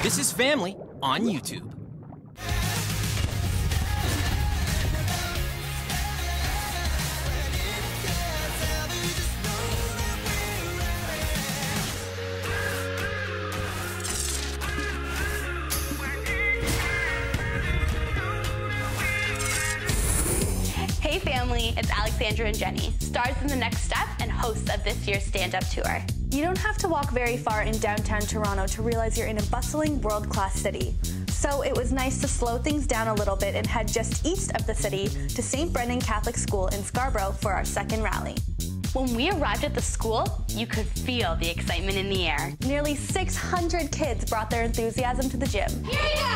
This is Family on YouTube. Hey family, it's Alexandra and Jenny, stars in The Next Step and hosts of this year's stand-up tour. You don't have to walk very far in downtown Toronto to realize you're in a bustling, world-class city. So it was nice to slow things down a little bit and head just east of the city to St. Brendan Catholic School in Scarborough for our second rally. When we arrived at the school, you could feel the excitement in the air. Nearly 600 kids brought their enthusiasm to the gym. Here we go!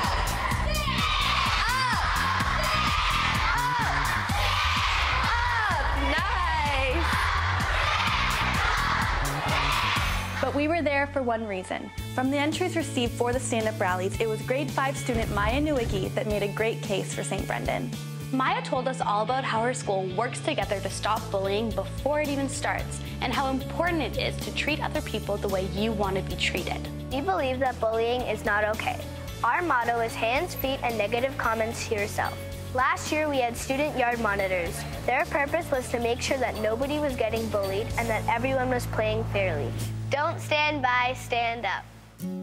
But we were there for one reason. From the entries received for the stand-up rallies, it was grade 5 student Maya Newicki that made a great case for St. Brendan. Maya told us all about how her school works together to stop bullying before it even starts, and how important it is to treat other people the way you want to be treated. We believe that bullying is not okay. Our motto is hands, feet, and negative comments to yourself. Last year, we had student yard monitors. Their purpose was to make sure that nobody was getting bullied and that everyone was playing fairly. Don't stand by, stand up.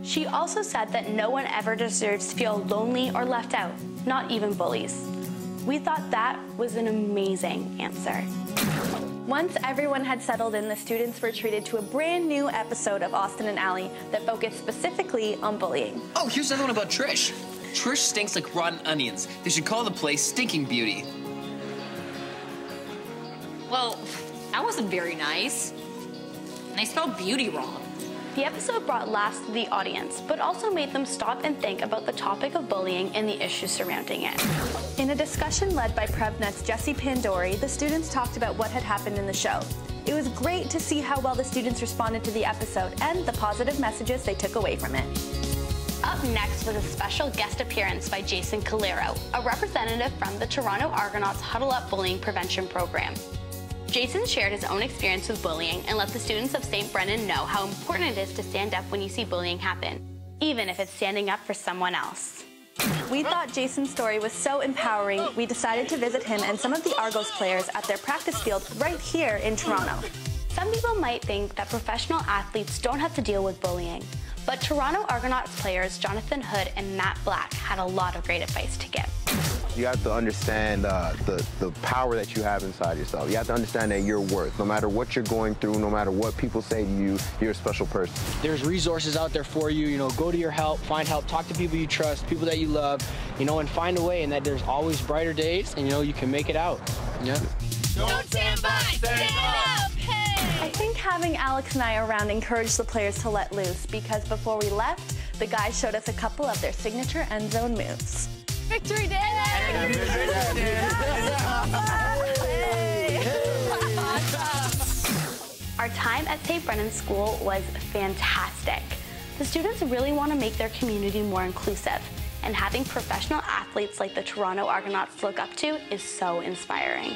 She also said that no one ever deserves to feel lonely or left out, not even bullies. We thought that was an amazing answer. Once everyone had settled in, the students were treated to a brand new episode of Austin and Ally that focused specifically on bullying. Oh, here's another one about Trish. Trish stinks like rotten onions. They should call the place Stinking Beauty. Well, that wasn't very nice. And I spelled beauty wrong. The episode brought laughs to the audience, but also made them stop and think about the topic of bullying and the issues surrounding it. In a discussion led by PrevNet's Jessie Pandore, the students talked about what had happened in the show. It was great to see how well the students responded to the episode and the positive messages they took away from it. Up next was a special guest appearance by Jason Calero, a representative from the Toronto Argonauts Huddle Up Bullying Prevention Program. Jason shared his own experience with bullying and let the students of St. Brendan know how important it is to stand up when you see bullying happen, even if it's standing up for someone else. We thought Jason's story was so empowering, we decided to visit him and some of the Argos players at their practice field right here in Toronto. Some people might think that professional athletes don't have to deal with bullying, but Toronto Argonauts players Jonathan Hood and Matt Black had a lot of great advice to give. You have to understand the power that you have inside yourself. You have to understand that you're worth. No matter what you're going through, no matter what people say to you, you're a special person. There's resources out there for you. You know, go to your help, find help, talk to people you trust, people that you love, you know, and find a way, and that there's always brighter days, and, you know, you can make it out. Yeah. Don't stand by, stand up! Hey! I think having Alex and I around encouraged the players to let loose, because before we left, the guys showed us a couple of their signature end zone moves. Victory Day! Our time at St. Brendan School was fantastic. The students really want to make their community more inclusive, and having professional athletes like the Toronto Argonauts look up to is so inspiring.